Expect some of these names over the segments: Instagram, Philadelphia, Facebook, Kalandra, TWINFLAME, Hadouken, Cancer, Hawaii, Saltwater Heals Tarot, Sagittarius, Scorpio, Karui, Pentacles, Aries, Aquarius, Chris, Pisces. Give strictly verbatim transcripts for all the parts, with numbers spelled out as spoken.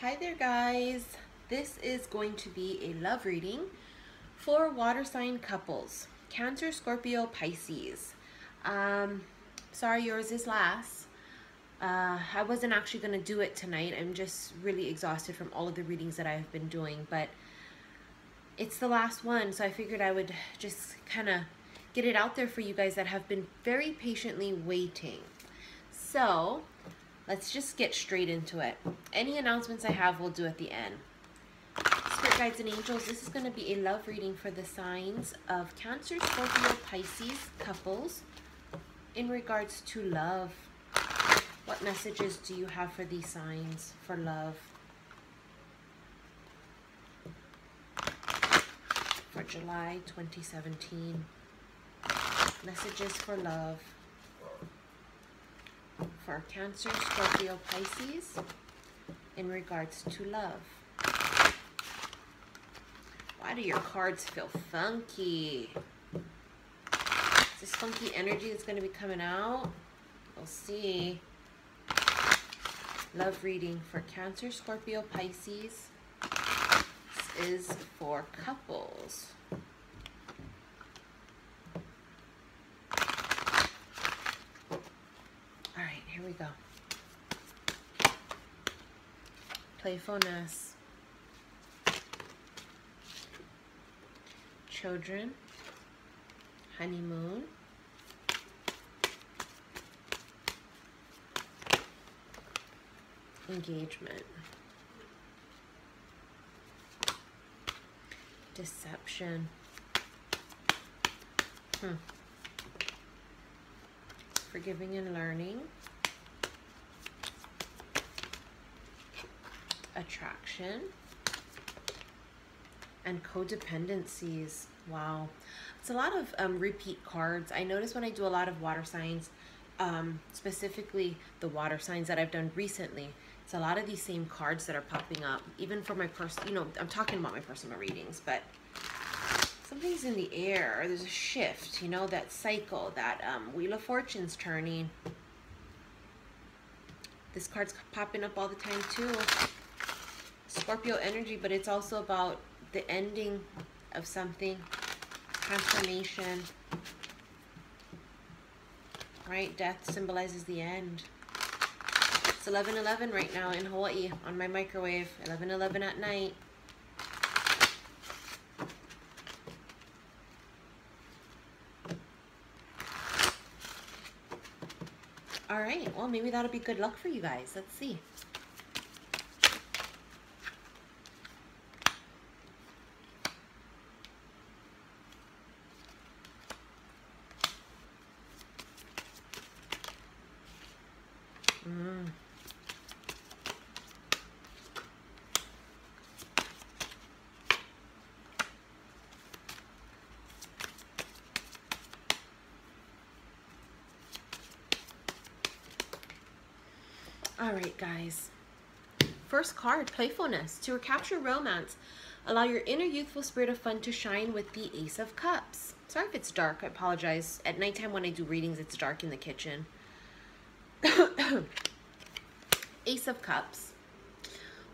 Hi there guys, this is going to be a love reading for water sign couples, Cancer, Scorpio, Pisces. Um, sorry yours is last. Uh, I wasn't actually going to do it tonight. I'm just really exhausted from all of the readings that I've been doing, but it's the last one, so I figured I would just kind of get it out there for you guys that have been very patiently waiting. So let's just get straight into it. Any announcements I have, we'll do at the end. Spirit guides and angels, this is going to be a love reading for the signs of Cancer, Scorpio, Pisces couples in regards to love. What messages do you have for these signs for love? For July twenty seventeen. Messages for love. For Cancer, Scorpio, Pisces in regards to love. Why do your cards feel funky? Is this funky energy that's going to be coming out? We'll see. Love reading for Cancer, Scorpio, Pisces. This is for couples. Here we go. Playfulness. Children. Honeymoon. Engagement. Deception. Hmm. Forgiving and learning. Attraction and codependencies. Wow, it's a lot of um, repeat cards. I notice when I do a lot of water signs, um, specifically the water signs that I've done recently, it's a lot of these same cards that are popping up, even for my personal, you know, I'm talking about my personal readings, but something's in the air. There's a shift, you know, that cycle, that um, Wheel of Fortune's turning. This card's popping up all the time too. Scorpio energy, but it's also about the ending of something, transformation, right? Death symbolizes the end. It's eleven eleven right now in Hawaii on my microwave, eleven eleven at night. All right, well, maybe that'll be good luck for you guys. Let's see. All right, guys, first card, playfulness. To recapture romance, allow your inner youthful spirit of fun to shine with the Ace of Cups. Sorry if it's dark, I apologize. At nighttime when I do readings, it's dark in the kitchen. Ace of Cups.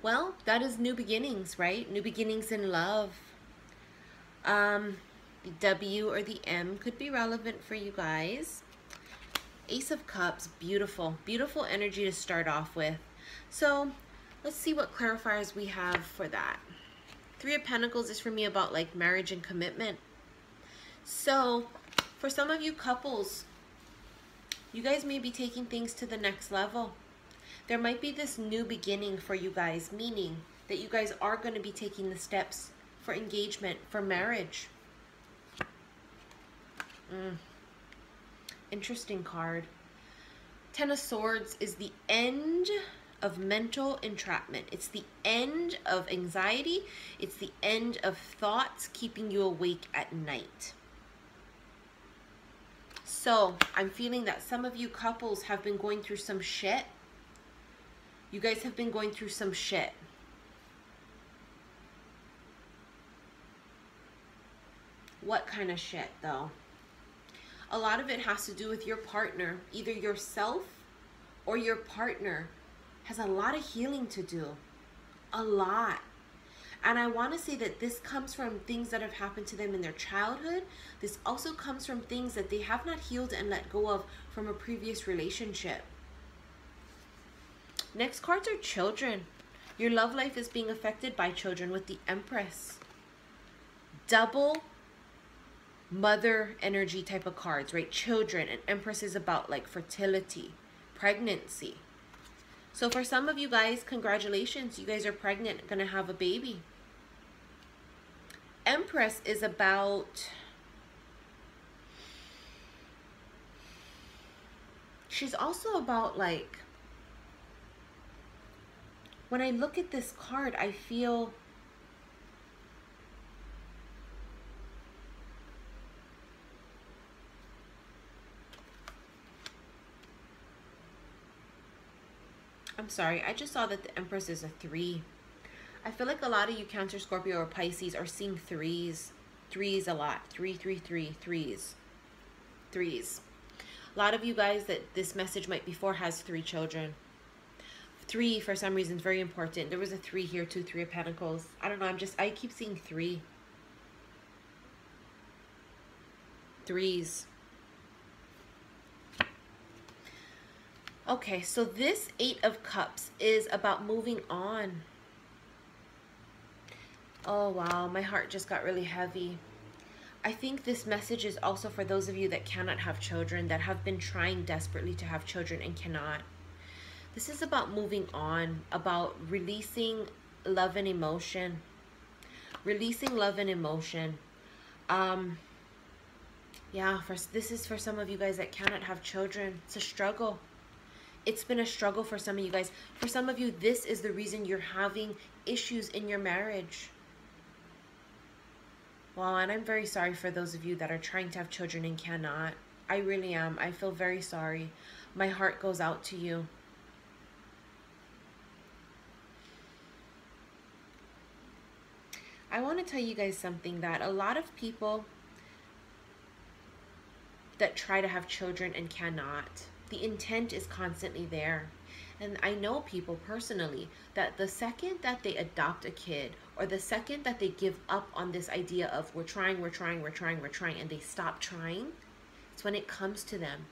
Well, that is new beginnings, right? New beginnings in love. Um, the W or the M could be relevant for you guys. Ace of Cups, beautiful, beautiful energy to start off with. So let's see what clarifiers we have for that. Three of Pentacles is for me about like marriage and commitment. So for some of you couples, you guys may be taking things to the next level. There might be this new beginning for you guys, meaning that you guys are going to be taking the steps for engagement, for marriage. Mm. Interesting card. Ten of Swords is the end of mental entrapment. It's the end of anxiety. It's the end of thoughts keeping you awake at night. So I'm feeling that some of you couples have been going through some shit. You guys have been going through some shit. What kind of shit though? A lot of it has to do with your partner. Either yourself or your partner has a lot of healing to do. a lot. And I want to say that this comes from things that have happened to them in their childhood. This also comes from things that they have not healed and let go of from a previous relationship. Next cards are children. Your love life is being affected by children with the Empress. Double mother energy type of cards, right? Children, and Empress is about like fertility, pregnancy. So for some of you guys, congratulations, you guys are pregnant, gonna have a baby. Empress is about, she's also about like, when I look at this card, I feel I'm sorry, I just saw that the Empress is a three. I feel like a lot of you Cancer, Scorpio, or Pisces are seeing threes. Threes a lot. Three, three, three, threes. Threes. A lot of you guys that this message might be for has three children. Three, for some reason, is very important. There was a three here, two, three of Pentacles. I don't know, I'm just, I keep seeing three. Threes. Okay, so this Eight of Cups is about moving on. Oh, wow, my heart just got really heavy. I think this message is also for those of you that cannot have children, that have been trying desperately to have children and cannot. This is about moving on, about releasing love and emotion. Releasing love and emotion. Um, yeah, for, this is for some of you guys that cannot have children. It's a struggle. It's been a struggle for some of you guys. For some of you, this is the reason you're having issues in your marriage. Wow, and I'm very sorry for those of you that are trying to have children and cannot. I really am. I feel very sorry. My heart goes out to you. I want to tell you guys something, that a lot of people that try to have children and cannot, the intent is constantly there. And I know people personally that the second that they adopt a kid, or the second that they give up on this idea of we're trying, we're trying, we're trying, we're trying, and they stop trying, it's when it comes to them.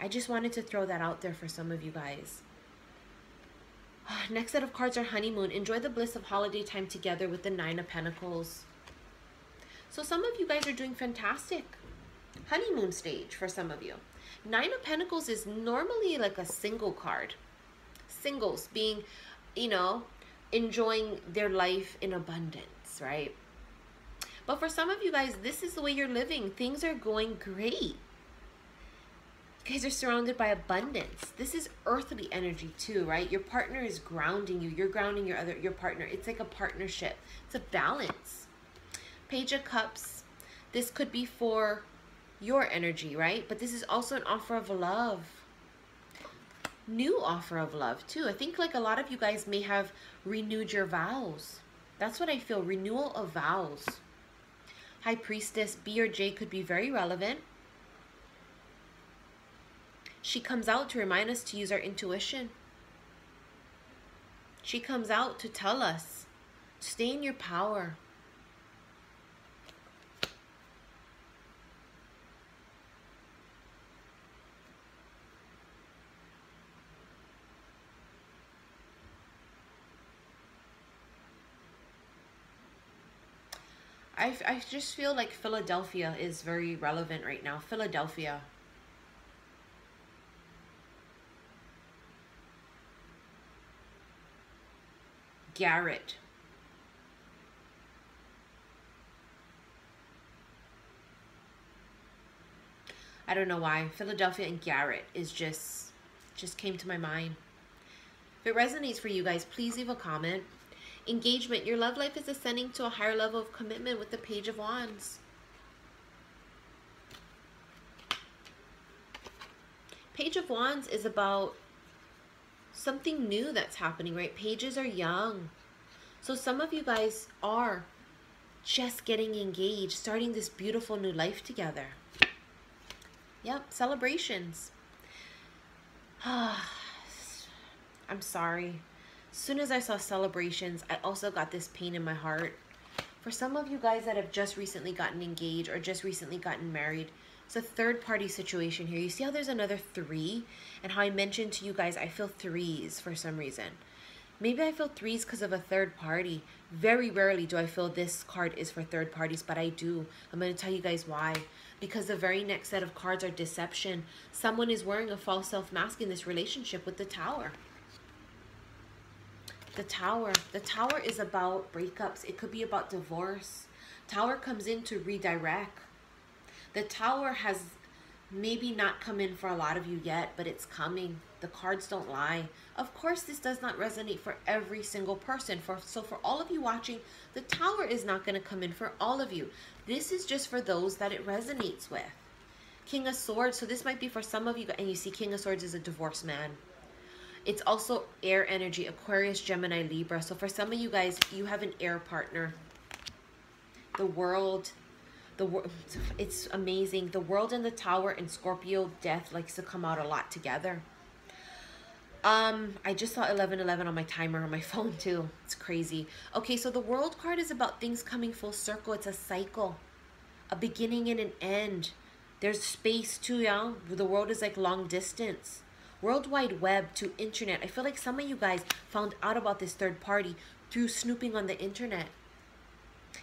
I just wanted to throw that out there for some of you guys. Next set of cards are honeymoon. Enjoy the bliss of holiday time together with the Nine of Pentacles. So some of you guys are doing fantastic. Honeymoon stage for some of you. Nine of Pentacles is normally like a single card. Singles being, you know, enjoying their life in abundance, right? But for some of you guys, this is the way you're living. Things are going great. You guys are surrounded by abundance. This is earthly energy too, right? Your partner is grounding you. You're grounding your other, your partner. It's like a partnership. It's a balance. Page of Cups. This could be for your energy, right? But this is also an offer of love. New offer of love too. I think like a lot of you guys may have renewed your vows. That's what I feel, renewal of vows. High Priestess, B or J could be very relevant. She comes out to remind us to use our intuition. She comes out to tell us, stay in your power. I, I just feel like Philadelphia is very relevant right now. Philadelphia. Garrett. I don't know why. Philadelphia and Garrett is just, just came to my mind. If it resonates for you guys, please leave a comment. Engagement. Your love life is ascending to a higher level of commitment with the Page of Wands. Page of Wands is about something new that's happening, right? Pages are young. So some of you guys are just getting engaged, starting this beautiful new life together. Yep, celebrations. I'm sorry. As soon as I saw celebrations, I also got this pain in my heart. For some of you guys that have just recently gotten engaged or just recently gotten married, it's a third party situation here. You see how there's another three, and how I mentioned to you guys, I feel threes for some reason. Maybe I feel threes because of a third party. Very rarely do I feel this card is for third parties, but I do. I'm going to tell you guys why. Because the very next set of cards are deception. Someone is wearing a false self mask in this relationship with the Tower. The Tower. The Tower is about breakups. It could be about divorce. Tower comes in to redirect. The Tower has maybe not come in for a lot of you yet, but it's coming. The cards don't lie. Of course, this does not resonate for every single person. For so for all of you watching, the Tower is not going to come in for all of you. This is just for those that it resonates with. King of Swords. So this might be for some of you. And you see King of Swords is a divorced man. It's also air energy, Aquarius, Gemini, Libra. So for some of you guys, you have an air partner. The world. The world, it's amazing. The world and the Tower and Scorpio, death likes to come out a lot together. Um, I just saw eleven eleven on my timer on my phone too. It's crazy. Okay, so the World card is about things coming full circle. It's a cycle, a beginning and an end. There's space too, y'all. The world is like long distance. World Wide Web to internet. I feel like some of you guys found out about this third party through snooping on the internet.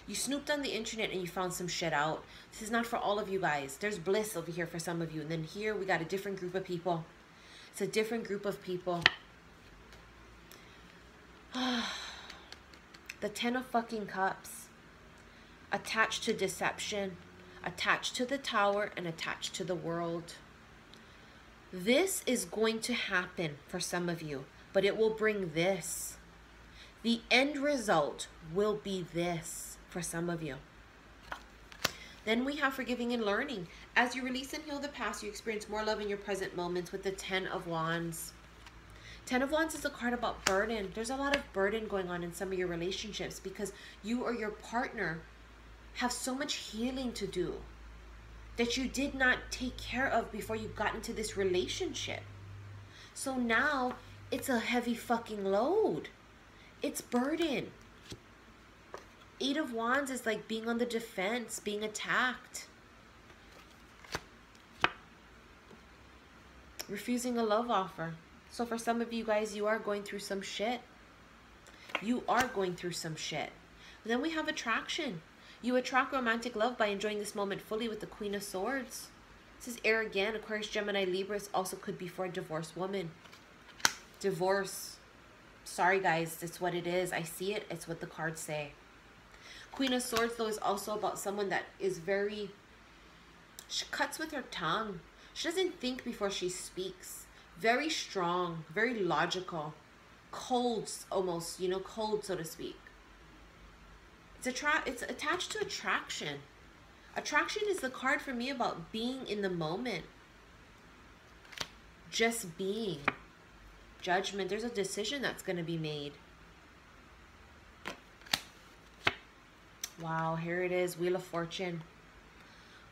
You snooped on the internet and you found some shit out. This is not for all of you guys. There's bliss over here for some of you. And then here we got a different group of people. It's a different group of people. The Ten of fucking Cups. Attached to deception. Attached to the Tower and attached to the world. This is going to happen for some of you. But it will bring this. The end result will be this for some of you. Then we have forgiving and learning. As you release and heal the past, you experience more love in your present moments with the Ten of Wands. Ten of Wands is a card about burden. There's a lot of burden going on in some of your relationships because you or your partner have so much healing to do that you did not take care of before you got into this relationship. So now it's a heavy fucking load. It's burden. Eight of Wands is like being on the defense, being attacked. Refusing a love offer. So for some of you guys, you are going through some shit. You are going through some shit. And then we have attraction. You attract romantic love by enjoying this moment fully with the Queen of Swords. This is air again. Aquarius, Gemini, Libra. Also could be for a divorced woman. Divorce. Sorry guys, that's what it is. I see it. It's what the cards say. Queen of Swords though is also about someone that is very, she cuts with her tongue. She doesn't think before she speaks. Very strong, very logical, cold almost, you know, cold so to speak. It's, attra it's attached to attraction. Attraction is the card for me about being in the moment. Just being. Judgment. There's a decision that's going to be made. Wow, here it is. Wheel of Fortune.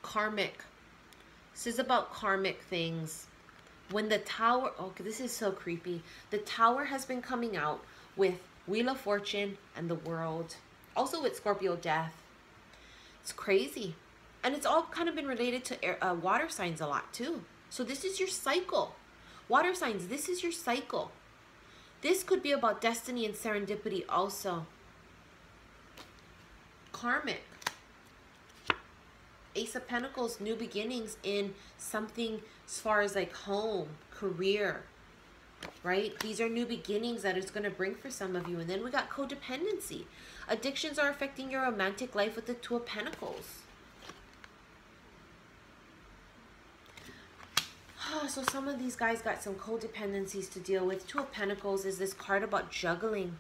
Karmic. This is about karmic things. When the Tower... Oh, this is so creepy. The Tower has been coming out with Wheel of Fortune and the world. Also with Scorpio death. It's crazy. And it's all kind of been related to air, uh, water signs a lot too. So this is your cycle. Water signs, this is your cycle. This could be about destiny and serendipity also. Karmic. Ace of Pentacles, new beginnings in something as far as like home, career, right? These are new beginnings that it's going to bring for some of you. And then we got codependency. Addictions are affecting your romantic life with the Two of Pentacles. Oh, so some of these guys got some codependencies to deal with. Two of Pentacles is this card about juggling.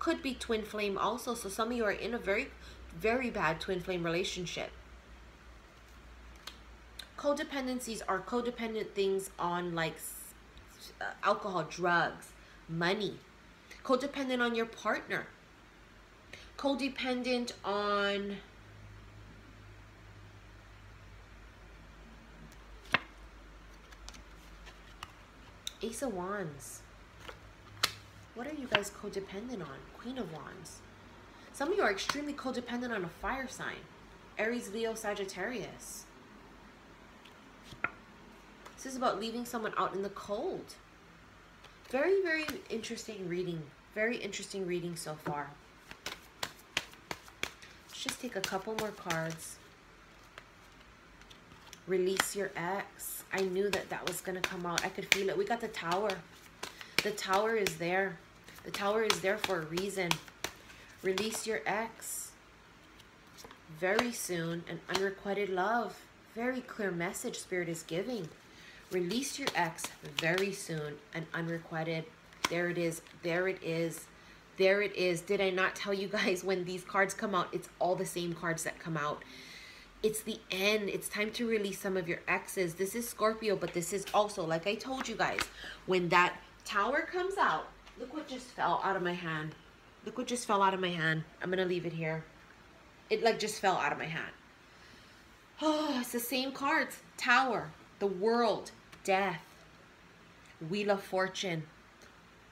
Could be twin flame also. So some of you are in a very, very bad twin flame relationship. Codependencies are codependent things on like uh, alcohol, drugs, money. Codependent on your partner. Codependent on... Ace of Wands. What are you guys codependent on? Queen of Wands. Some of you are extremely codependent on a fire sign. Aries, Leo, Sagittarius. This is about leaving someone out in the cold. Very, very interesting reading. Very interesting reading so far. Let's just take a couple more cards. Release your ex. I knew that that was going to come out. I could feel it. We got the Tower. The Tower is there. The Tower is there for a reason. Release your ex. Very soon. An unrequited love. Very clear message Spirit is giving. Release your ex very soon. An unrequited. There it is. There it is. There it is. Did I not tell you guys when these cards come out, it's all the same cards that come out. It's the end. It's time to release some of your exes. This is Scorpio, but this is also, like I told you guys, when that Tower comes out, look what just fell out of my hand. Look what just fell out of my hand. I'm going to leave it here. It like just fell out of my hand. Oh, it's the same cards. Tower, the World, Death, Wheel of Fortune,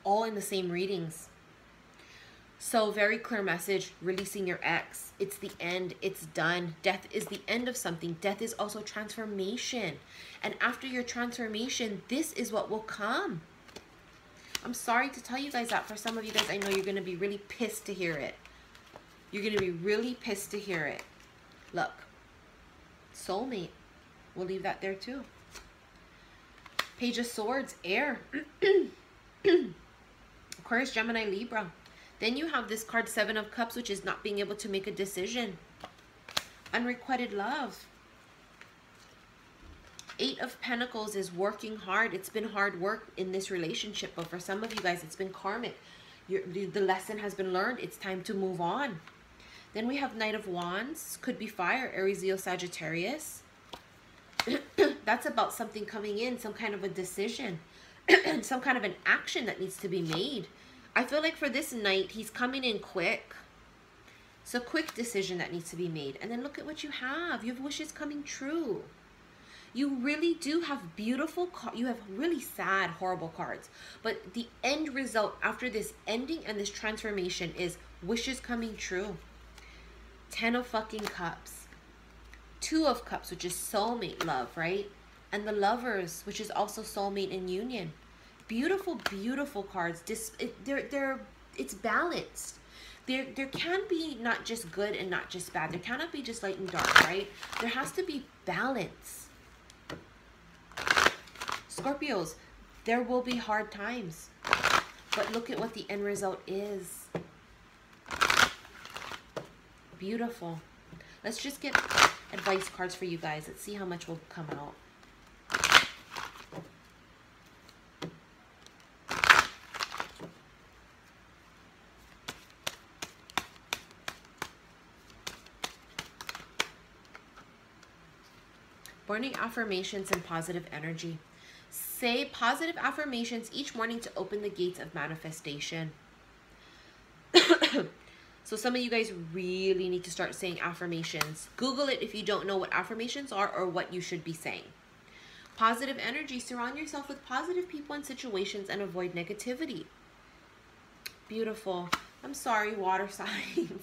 all in the same readings. So very clear message, releasing your ex. It's the end. It's done. Death is the end of something. Death is also transformation. And after your transformation, this is what will come. I'm sorry to tell you guys that. For some of you guys, I know you're going to be really pissed to hear it. You're going to be really pissed to hear it. Look. Soulmate. We'll leave that there too. Page of Swords, Air. Aquarius, Gemini, Libra. Then you have this card, Seven of Cups, which is not being able to make a decision. Unrequited love. Eight of Pentacles is working hard. It's been hard work in this relationship, but for some of you guys, it's been karmic. You're, the lesson has been learned. It's time to move on. Then we have Knight of Wands. Could be fire, Aries, Leo, Sagittarius. That's about something coming in, some kind of a decision, some kind of an action that needs to be made. I feel like for this Knight, he's coming in quick. It's a quick decision that needs to be made. And then look at what you have. You have wishes coming true. You really do have beautiful cards. You have really sad, horrible cards. But the end result after this ending and this transformation is wishes coming true. Ten of fucking cups. Two of cups, which is soulmate love, right? And the Lovers, which is also soulmate and union. Beautiful, beautiful cards. Dis it, they're, they're, it's balanced. There, there can be not just good and not just bad. There cannot be just light and dark, right? There has to be balance. Scorpios, there will be hard times. But look at what the end result is. Beautiful. Let's just get advice cards for you guys. Let's see how much will come out. Morning affirmations and positive energy. Say positive affirmations each morning to open the gates of manifestation. So some of you guys really need to start saying affirmations. Google it if you don't know what affirmations are or what you should be saying. Positive energy. Surround yourself with positive people and situations and avoid negativity. Beautiful. I'm sorry, water signs.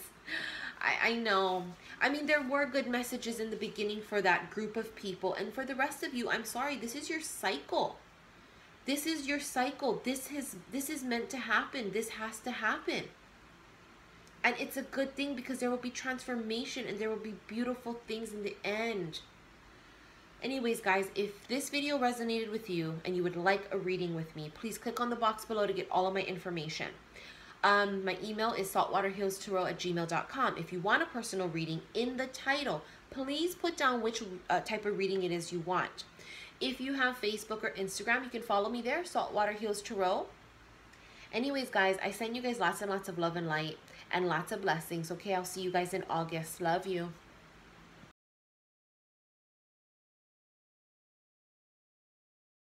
I, I know. I mean, there were good messages in the beginning for that group of people. And for the rest of you, I'm sorry, this is your cycle. This is your cycle. This has, this is meant to happen. This has to happen. And it's a good thing because there will be transformation and there will be beautiful things in the end. Anyways, guys, if this video resonated with you and you would like a reading with me, please click on the box below to get all of my information. Um, my email is saltwater heals tarot at gmail dot com. If you want a personal reading in the title, please put down which uh, type of reading it is you want. If you have Facebook or Instagram, you can follow me there, Saltwater Heals Tarot. Anyways, guys, I send you guys lots and lots of love and light and lots of blessings. Okay, I'll see you guys in August. Love you.